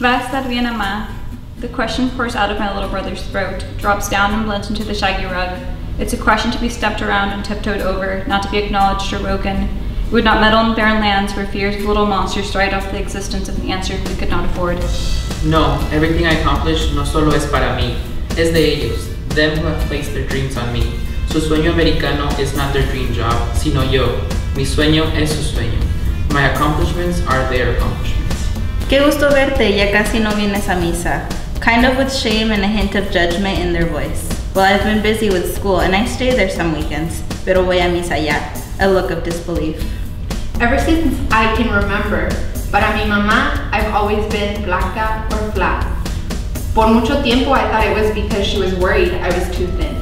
Vastad Vienama. The question pours out of my little brother's throat, drops down and blends into the shaggy rug. It's a question to be stepped around and tiptoed over, not to be acknowledged or woken. We would not meddle in barren lands where fierce little monsters dried off the existence of the answer we could not afford. No, everything I accomplish no solo es para mí, es de ellos, them who have placed their dreams on me. Su sueño americano is not their dream job, sino yo. Mi sueño es su sueño. My accomplishments are their accomplishments. Qué gusto verte, ya casi no vienes a misa. Kind of with shame and a hint of judgment in their voice. Well, I've been busy with school and I stay there some weekends, pero voy a misa ya. A look of disbelief. Ever since I can remember, para mi mamá, I've always been blanca or flat. Por mucho tiempo I thought it was because she was worried I was too thin.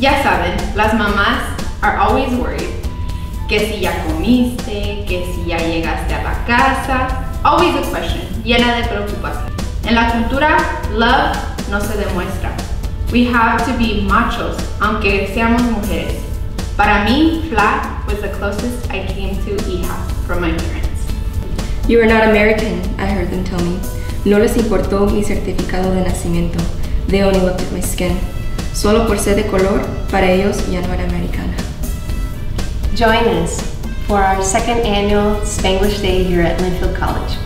Ya saben, las mamás are always worried. Que si ya comiste, que si ya llegaste a la casa. Always a question, llena de preocupación. En la cultura, love no se demuestra. We have to be machos, aunque seamos mujeres. Para mí, flat was the closest I came to hija from my parents. You are not American, I heard them tell me. No les importó mi certificado de nacimiento. They only looked at my skin. Solo por ser de color, para ellos ya no era americana. Join us for our second annual Spanglish Day here at Linfield College.